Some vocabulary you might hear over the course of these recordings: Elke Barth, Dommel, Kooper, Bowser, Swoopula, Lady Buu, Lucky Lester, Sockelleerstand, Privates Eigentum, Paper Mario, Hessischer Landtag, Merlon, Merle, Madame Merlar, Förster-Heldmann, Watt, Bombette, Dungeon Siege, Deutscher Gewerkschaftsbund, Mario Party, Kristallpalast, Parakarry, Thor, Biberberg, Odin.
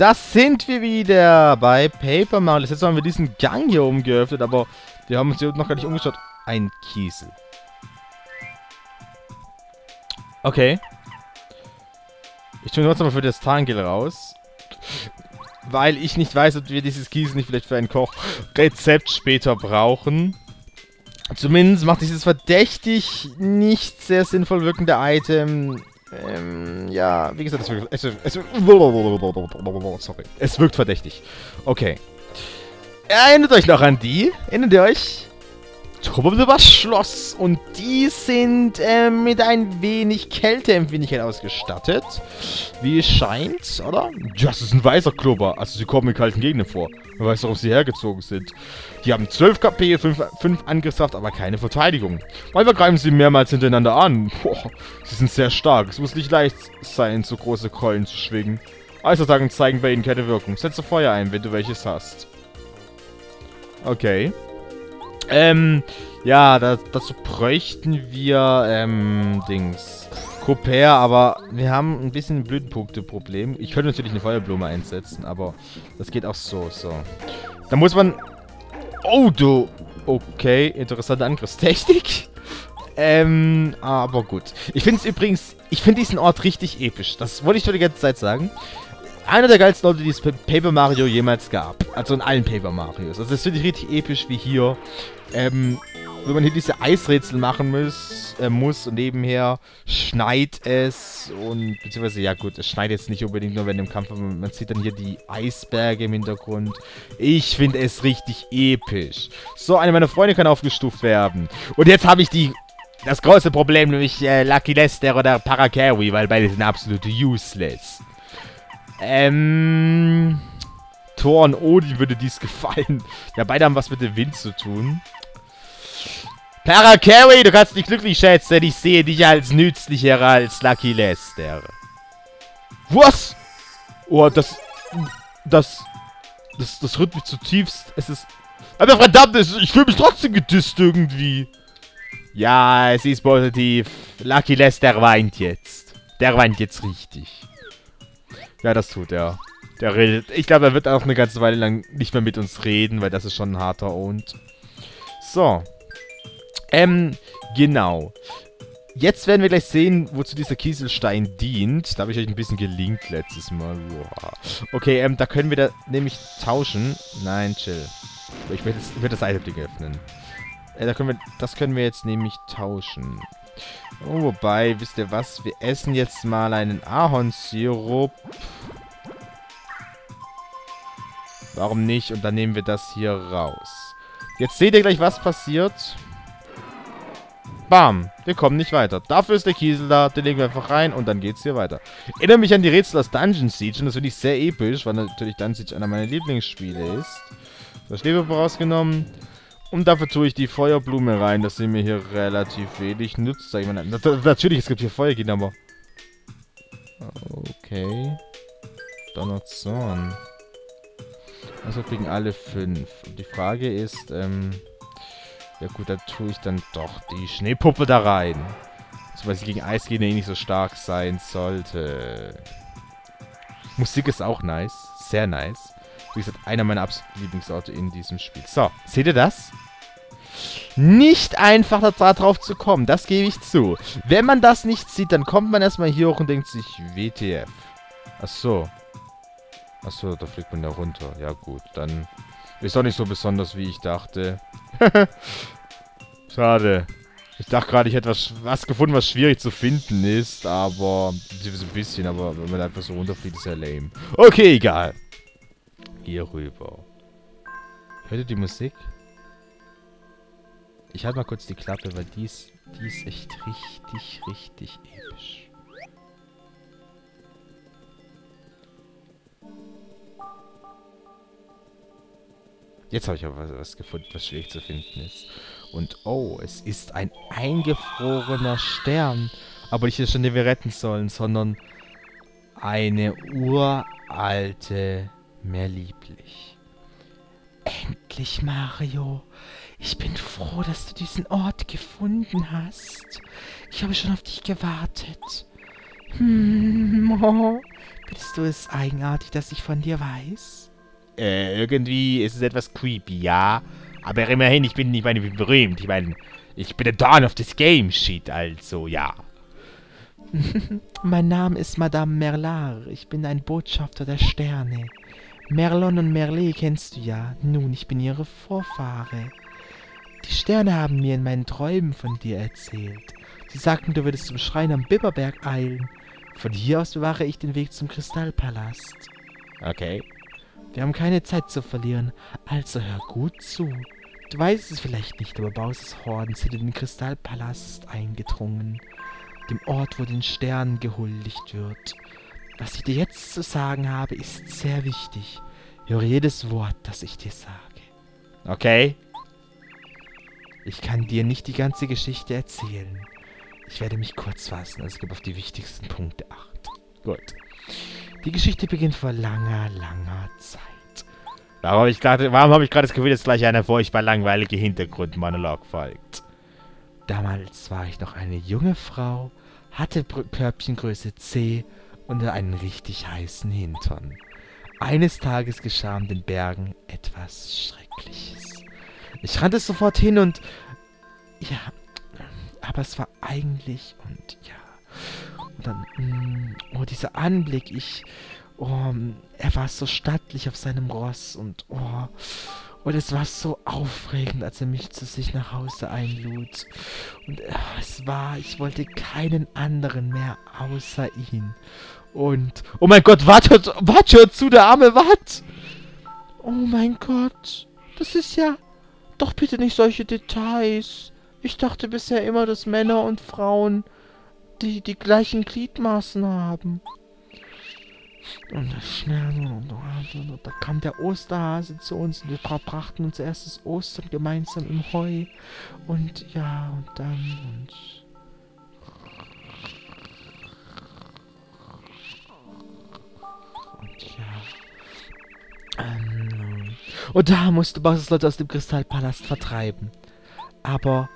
Das sind wir wieder bei Paper Mario. Jetzt haben wir diesen Gang hier oben geöffnet, aber wir haben uns hier noch gar nicht umgeschaut. Ein Kiesel. Okay. Ich tue jetzt mal für das Tarngel raus. Weil ich nicht weiß, ob wir dieses Kiesel nicht vielleicht für ein Kochrezept später brauchen. Zumindest macht dieses verdächtig nicht sehr sinnvoll wirkende Item. Ja, wie gesagt, es wirkt verdächtig. Okay. Erinnert euch noch an die? Erinnert ihr euch? Toboblubas Schloss. Und die sind mit ein wenig Kälteempfindlichkeit ausgestattet. Wie es scheint, oder? Ja, das ist ein weißer Klubber. Also sie kommen in kalten Gegenden vor. Man weiß, warum sie hergezogen sind. Die haben 12 KP, 5 Angriffskraft, aber keine Verteidigung. Manchmal greifen sie mehrmals hintereinander an. Boah, sie sind sehr stark. Es muss nicht leicht sein, so große Keulen zu schwingen. Eisattacken zeigen bei ihnen keine Wirkung. Setze Feuer ein, wenn du welches hast. Okay. Ja, dazu bräuchten wir, Kooper, aber wir haben ein bisschen Blütenpunkte-Problem. Ich könnte natürlich eine Feuerblume einsetzen, aber das geht auch so. Da muss man... Oh, du... Okay, interessante Angriffstechnik. Aber gut. Ich finde es übrigens... Ich finde diesen Ort richtig episch. Das wollte ich schon die ganze Zeit sagen. Einer der geilsten Orte, die es bei Paper Mario jemals gab. Also in allen Paper Marios. Also das finde ich richtig episch, wie hier. Wenn man hier diese Eisrätsel machen muss und nebenher schneit es und, beziehungsweise, ja gut, es schneit jetzt nicht unbedingt nur während dem Kampf, aber man sieht dann hier die Eisberge im Hintergrund. Ich finde es richtig episch. So, eine meiner Freunde kann aufgestuft werden. Und jetzt habe ich das große Problem, nämlich Lucky Lester oder Parakarry, weil beide sind absolut useless. Thor und Odin würde dies gefallen. Ja, beide haben was mit dem Wind zu tun. Parakarry, du kannst dich glücklich schätzen, denn ich sehe dich als nützlicher als Lucky Lester. Was? Oh, das rührt mich zutiefst. Es ist... Aber verdammt, ich fühle mich trotzdem gedisst irgendwie. Ja, es ist positiv. Lucky Lester weint jetzt. Der weint jetzt richtig. Ja, das tut er. Der redet. Ich glaube, er wird auch eine ganze Weile lang nicht mehr mit uns reden, weil das ist schon ein harter Owned. So. Genau. Jetzt werden wir gleich sehen, wozu dieser Kieselstein dient. Da habe ich euch ein bisschen gelinkt letztes Mal. Boah. Okay, da können wir da nämlich tauschen. Nein, chill. Ich werde das Item-Ding öffnen. Das können wir jetzt nämlich tauschen. Oh, wobei, wisst ihr was? Wir essen jetzt mal einen Ahornsirup. Warum nicht? Und dann nehmen wir das hier raus. Jetzt seht ihr gleich, was passiert. Bam! Wir kommen nicht weiter. Dafür ist der Kiesel da. Den legen wir einfach rein und dann geht's hier weiter. Ich erinnere mich an die Rätsel aus Dungeon Siege. Und das finde ich sehr episch, weil natürlich Dungeon Siege einer meiner Lieblingsspiele ist. Das Schneeball rausgenommen. Und dafür tue ich die Feuerblume rein, dass sie mir hier relativ wenig nützt. Sag ich mal. Natürlich, es gibt hier Feuergegner, aber... Okay. Donnerzorn. Also kriegen alle 5. Und die Frage ist, ja gut, da tue ich dann doch die Schneepuppe da rein. Also, weil sie gegen Eisgegner eh nicht so stark sein sollte. Musik ist auch nice. Sehr nice. Wie gesagt, einer meiner absoluten Lieblingsorte in diesem Spiel. So, seht ihr das? Nicht einfach da drauf zu kommen, das gebe ich zu. Wenn man das nicht sieht, dann kommt man erstmal hier hoch und denkt sich, WTF. Achso. Achso, da fliegt man ja runter. Ja gut, dann ist doch nicht so besonders, wie ich dachte. Schade. Ich dachte gerade, ich hätte was gefunden, was schwierig zu finden ist, aber... So ein bisschen, aber wenn man einfach so runterfliegt, ist ja lame. Okay, egal. Hier rüber. Hört ihr die Musik? Ich halte mal kurz die Klappe, weil die ist echt richtig episch. Jetzt habe ich aber was gefunden, was schwierig zu finden ist. Und oh, es ist ein eingefrorener Stern. Aber nicht der Stern, den wir retten sollen, sondern eine uralte... Mehr lieblich. Endlich, Mario. Ich bin froh, dass du diesen Ort gefunden hast. Ich habe schon auf dich gewartet. Findest du es eigenartig, dass ich von dir weiß? Irgendwie ist es etwas creepy, ja. Aber immerhin, ich bin nicht berühmt. Ich meine, ich bin der Dawn of this Game Sheet, also, ja. Mein Name ist Madame Merlar. Ich bin ein Botschafter der Sterne. Merlon und Merle kennst du ja. Nun, ich bin ihre Vorfahre. Die Sterne haben mir in meinen Träumen von dir erzählt. Sie sagten, du würdest zum Schrein am Biberberg eilen. Von hier aus bewache ich den Weg zum Kristallpalast. Okay. Wir haben keine Zeit zu verlieren, also hör gut zu. Du weißt es vielleicht nicht, aber Bowsers Horden sind in den Kristallpalast eingedrungen. Dem Ort, wo den Sternen gehuldigt wird. Was ich dir jetzt zu sagen habe, ist sehr wichtig. Höre jedes Wort, das ich dir sage. Okay. Ich kann dir nicht die ganze Geschichte erzählen. Ich werde mich kurz fassen, also gebe auf die wichtigsten Punkte Acht. Gut. Die Geschichte beginnt vor langer, langer Zeit. Warum habe ich gerade das Gefühl, dass gleich einer furchtbar langweiliger Hintergrundmonolog folgt? Damals war ich noch eine junge Frau, hatte Körbchengröße C und einen richtig heißen Hintern. Eines Tages geschah in den Bergen etwas Schreckliches. Ich rannte sofort hin und... ja, aber es war eigentlich und ja... Und dann, oh, dieser Anblick, er war so stattlich auf seinem Ross und, oh, und es war so aufregend, als er mich zu sich nach Hause einlud. Und ich wollte keinen anderen mehr außer ihn. Und, oh mein Gott, wart, hört zu, der arme Watt! Oh mein Gott, das ist ja, doch bitte nicht solche Details. Ich dachte bisher immer, dass Männer und Frauen... die gleichen Gliedmaßen haben. Und schnell, da kam der Osterhase zu uns und wir brachten unser erstes Ostern gemeinsam im Heu. Und ja, und dann... Und ja... Und da musste Bowsers Leute aus dem Kristallpalast vertreiben. Aber...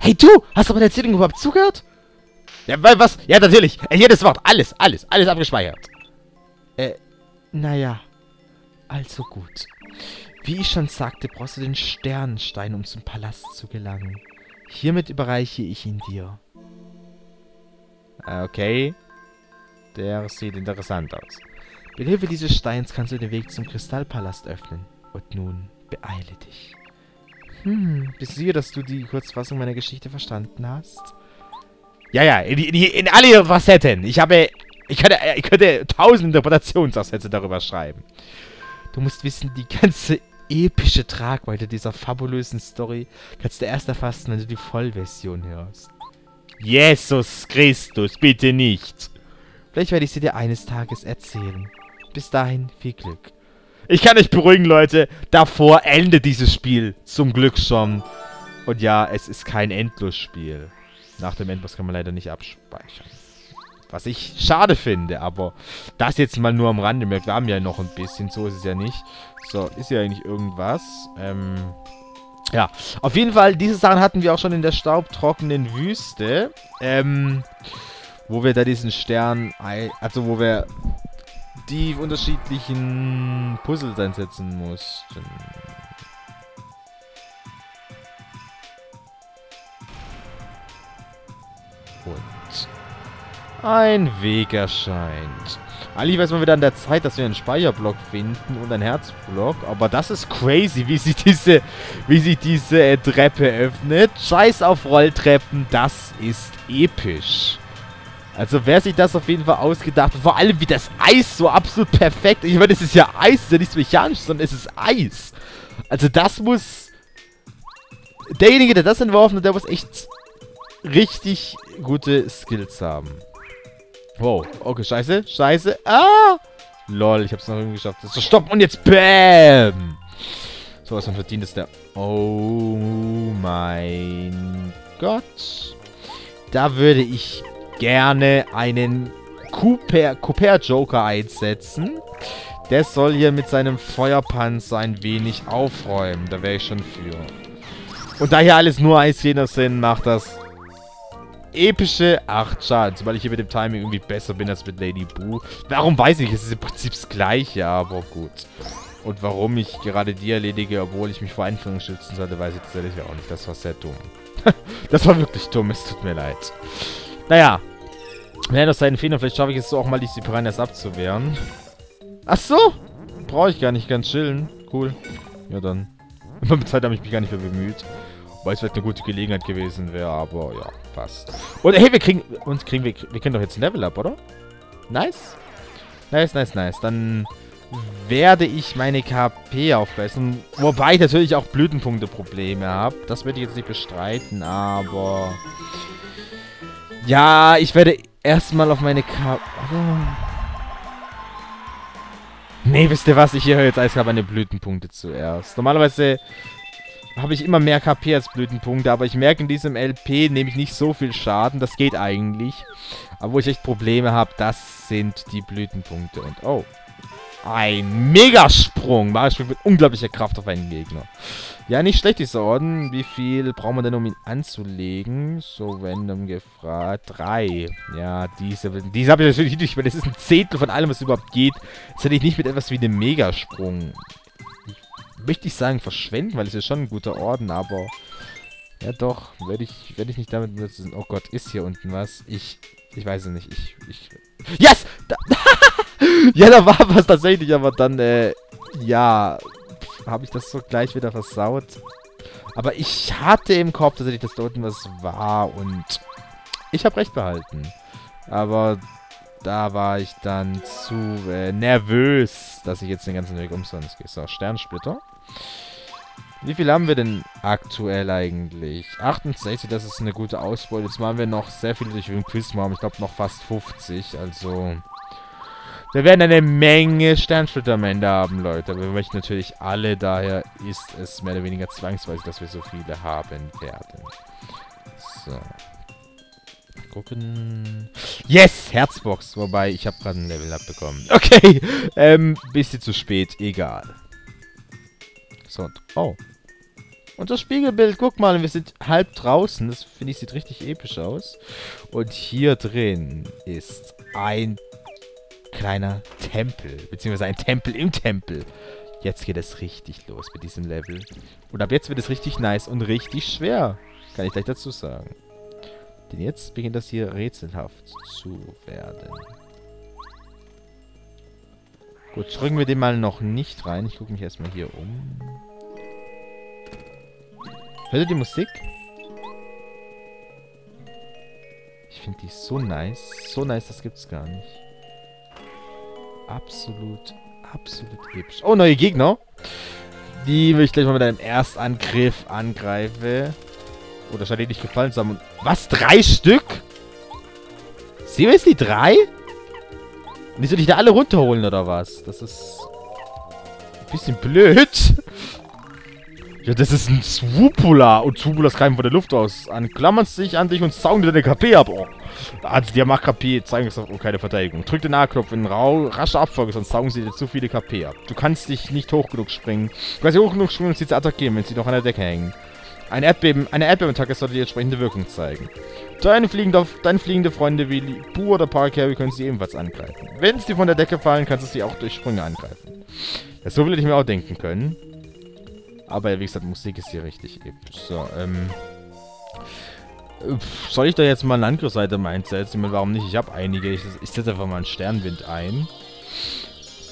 Hey, du! Hast du bei der Erzählung überhaupt zugehört? Ja, was? Ja, natürlich. Jedes Wort. Alles abgespeichert. Naja. Also gut. Wie ich schon sagte, brauchst du den Sternenstein, um zum Palast zu gelangen. Hiermit überreiche ich ihn dir. Okay. Der sieht interessant aus. Mit Hilfe dieses Steins kannst du den Weg zum Kristallpalast öffnen. Und nun beeile dich. Bist du sicher, dass du die Kurzfassung meiner Geschichte verstanden hast? Ja, in alle ihren Facetten. Ich könnte 1000 Interpretationsaufsätze darüber schreiben. Du musst wissen, die ganze epische Tragweite dieser fabulösen Story kannst du erst erfassen, wenn du die Vollversion hörst. Jesus Christus, bitte nicht! Vielleicht werde ich sie dir eines Tages erzählen. Bis dahin, viel Glück. Ich kann euch beruhigen, Leute. Davor endet dieses Spiel. Zum Glück schon. Und ja, es ist kein Endlosspiel. Nach dem Endboss kann man leider nicht abspeichern. Was ich schade finde, aber das jetzt mal nur am Rande. Wir haben ja noch ein bisschen. So ist es ja nicht. So, ist ja eigentlich irgendwas. Ja, auf jeden Fall, diese Sachen hatten wir auch schon in der staubtrockenen Wüste. Wo wir da diesen Stern... Also, wo wir... die unterschiedlichen Puzzles einsetzen mussten. Und ein Weg erscheint. Eigentlich weiß man wieder an der Zeit, dass wir einen Speicherblock finden und einen Herzblock. Aber das ist crazy, wie sich diese Treppe öffnet. Scheiß auf Rolltreppen, das ist episch. Also wer sich das auf jeden Fall ausgedacht hat, vor allem wie das Eis so absolut perfekt... Ich meine, es ist ja Eis, es ist ja nichts Mechanisches, sondern es ist Eis. Also das muss... Derjenige, der das entworfen hat, der muss echt richtig gute Skills haben. Wow, okay, scheiße. Ah! Lol, ich hab's noch irgendwie geschafft. So, stopp und jetzt BÄM! So, was man verdient ist der... Oh mein Gott. Da würde ich... gerne einen Kooper-Joker einsetzen. Der soll hier mit seinem Feuerpanzer ein wenig aufräumen. Da wäre ich schon für. Und da hier alles nur Eisjäger sind, macht das epische 8 Schaden. Weil ich hier mit dem Timing irgendwie besser bin als mit Lady Boo. Warum weiß ich, es ist im Prinzip das Gleiche, aber gut. Und warum ich gerade die erledige, obwohl ich mich vor Einführung schützen sollte, weiß ich tatsächlich auch nicht. Das war sehr dumm. Das war wirklich dumm, es tut mir leid. Naja. Mehr noch seinen Fehler. Vielleicht schaffe ich es so auch mal, die Piranhas abzuwehren. Ach so? Brauche ich gar nicht, ganz chillen. Cool. Ja, dann. In meiner Zeit habe ich mich gar nicht mehr bemüht. Weil es vielleicht eine gute Gelegenheit gewesen wäre, aber ja, passt. Und hey, wir können doch jetzt ein Level up, oder? Nice. Nice, nice, nice. Dann werde ich meine KP aufbessern. Wobei ich natürlich auch Blütenpunkte-Probleme habe. Das werde ich jetzt nicht bestreiten, aber... Ja, ich werde erstmal auf meine KP... Nee, wisst ihr was? Ich höre jetzt erstmal meine Blütenpunkte zuerst. Normalerweise habe ich immer mehr KP als Blütenpunkte, aber ich merke, in diesem LP nehme ich nicht so viel Schaden. Das geht eigentlich. Aber wo ich echt Probleme habe, das sind die Blütenpunkte. Und oh... Ein Megasprung! Mario springt mit unglaublicher Kraft auf einen Gegner. Ja, nicht schlecht, dieser Orden. Wie viel braucht man denn, um ihn anzulegen? So random gefragt. 3. Ja, diese habe ich natürlich nicht, weil das ist ein Zehntel von allem, was überhaupt geht. Das hätte ich nicht mit etwas wie einem Megasprung. Ich möchte nicht sagen verschwenden, weil es ist schon ein guter Orden, aber... Ja doch, werde ich nicht damit benutzen. Oh Gott, ist hier unten was? Ich weiß es nicht. Yes! Ja, da war was tatsächlich, aber dann, ja, habe ich das so gleich wieder versaut. Aber ich hatte im Kopf tatsächlich, dass da unten was war und ich habe recht behalten. Aber da war ich dann zu nervös, dass ich jetzt den ganzen Weg umsonst gehe. So, Sternsplitter. Wie viel haben wir denn aktuell eigentlich? 68, das ist eine gute Ausbeute. Jetzt machen wir noch sehr viel durch den Quizmarm. Ich glaube noch fast 50, also... Wir werden eine Menge Sternschritte am Ende haben, Leute. Aber wir möchten natürlich alle, daher ist es mehr oder weniger zwangsweise, dass wir so viele haben werden. So. Gucken. Yes! Herzbox! Wobei, ich habe gerade ein Level abbekommen. Okay! Bisschen zu spät, egal. So, und... Oh. Unser Spiegelbild, guck mal, wir sind halb draußen. Das, finde ich, sieht richtig episch aus. Und hier drin ist ein... kleiner Tempel, beziehungsweise ein Tempel im Tempel. Jetzt geht es richtig los mit diesem Level. Und ab jetzt wird es richtig nice und richtig schwer. Kann ich gleich dazu sagen. Denn jetzt beginnt das hier rätselhaft zu werden. Gut, drücken wir den mal noch nicht rein. Ich gucke mich erstmal hier um. Hört ihr die Musik? Ich finde die so nice. So nice, das gibt's gar nicht. Absolut, absolut episch. Oh, neue Gegner. Die will ich gleich mal mit einem Erstangriff angreifen. Oh, das scheint dir nicht gefallen zu haben. Was? 3 Stück? Sehen wir jetzt die 3? Und die soll ich da alle runterholen, oder was? Das ist... ein bisschen blöd. Ja, das ist ein Swoopula. Und Swoopulas greifen von der Luft aus an. Klammern sich an dich und saugen dir deine KP ab. Oh. Also, die macht KP. Zeigen es auf keine Verteidigung. Drück den A-Knopf in rascher Abfolge, sonst saugen sie dir zu viele KP ab. Du kannst dich nicht hoch genug springen. Du kannst nicht hoch genug springen und sie zu attackieren, wenn sie noch an der Decke hängen. Eine Erdbeben-Attacke sollte die entsprechende Wirkung zeigen. Deine fliegende Freunde wie Boo oder Parakarry können sie ebenfalls angreifen. Wenn sie von der Decke fallen, kannst du sie auch durch Sprünge angreifen. Ja, so will ich mir auch denken können. Aber wie gesagt, Musik ist hier richtig episch. So, soll ich da jetzt mal eine Angriffsseite einsetzen? Warum nicht? Ich habe einige. Ich setze einfach mal einen Sternwind ein.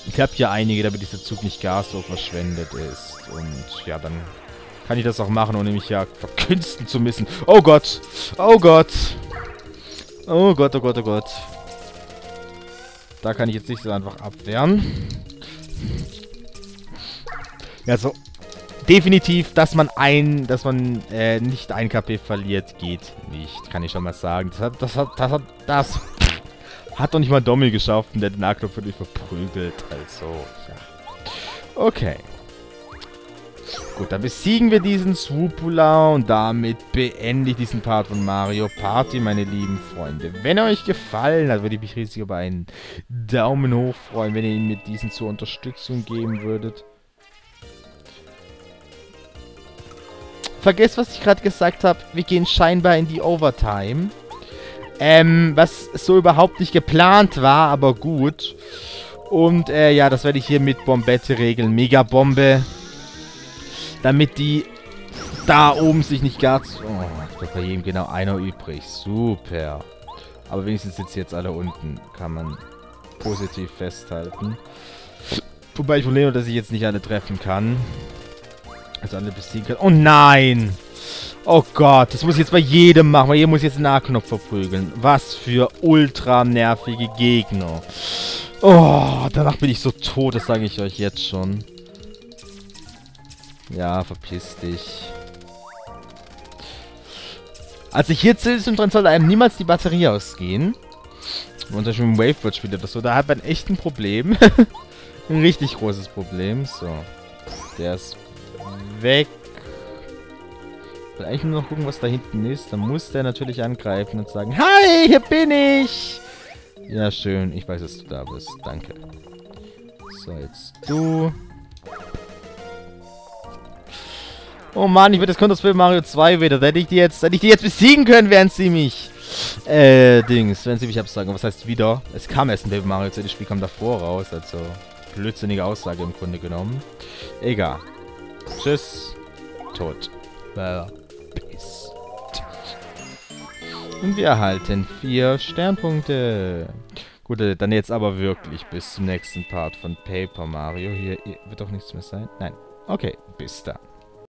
Ich habe hier einige, damit dieser Zug nicht Gas so verschwendet ist. Und ja, dann kann ich das auch machen, ohne mich ja verkünsten zu müssen. Oh Gott! Oh Gott! Oh Gott, oh Gott, oh Gott. Da kann ich jetzt nicht so einfach abwehren. Ja, so... Definitiv, dass man nicht ein KP verliert, geht nicht. Kann ich schon mal sagen. Das hat doch nicht mal Dommel geschafft und der hat den A-Knopf wirklich verprügelt. Also, ja. Okay. Gut, dann besiegen wir diesen Swoopula und damit beende ich diesen Part von Mario Party, meine lieben Freunde. Wenn er euch gefallen hat, würde ich mich riesig über einen Daumen hoch freuen, wenn ihr ihn mit diesen zur Unterstützung geben würdet. Vergesst, was ich gerade gesagt habe. Wir gehen scheinbar in die Overtime. Was so überhaupt nicht geplant war, aber gut. Und ja, das werde ich hier mit Bombette regeln. Megabombe. Damit die da oben sich nicht gar zu... Oh, da bei jedem genau einer übrig. Super. Aber wenigstens sitzen jetzt alle unten. Kann man positiv festhalten. Wobei ich Problem habe, dass ich jetzt nicht alle treffen kann. Also alle besiegen kann. Oh nein! Oh Gott, das muss ich jetzt bei jedem machen. Bei jedem muss ich jetzt einen A-Knopf verprügeln. Was für ultra nervige Gegner. Oh, danach bin ich so tot, das sage ich euch jetzt schon. Ja, verpiss dich. Als ich hier zähle, sollte einem niemals die Batterie ausgehen. Wenn man zum Beispiel im Wavebird spielt oder so, da hat man echt ein Problem. Ein richtig großes Problem. So. Der ist weg. Ich will eigentlich nur noch gucken, was da hinten ist. Dann muss der natürlich angreifen und sagen, hi, hier bin ich! Ja, schön. Ich weiß, dass du da bist. Danke. So, jetzt du. Oh Mann, ich würde das Konter Paper Mario 2 wieder. Hätte ich die jetzt besiegen können, während sie mich... während sie mich absagen. Was heißt wieder? Es kam erst ein Paper Mario 2, das Spiel kam davor raus. Also, blödsinnige Aussage im Grunde genommen. Egal. Tschüss. Tot. Peace. Und wir erhalten 4 Sternpunkte. Gut, dann jetzt aber wirklich bis zum nächsten Part von Paper Mario. Hier wird doch nichts mehr sein. Nein. Okay, bis dann.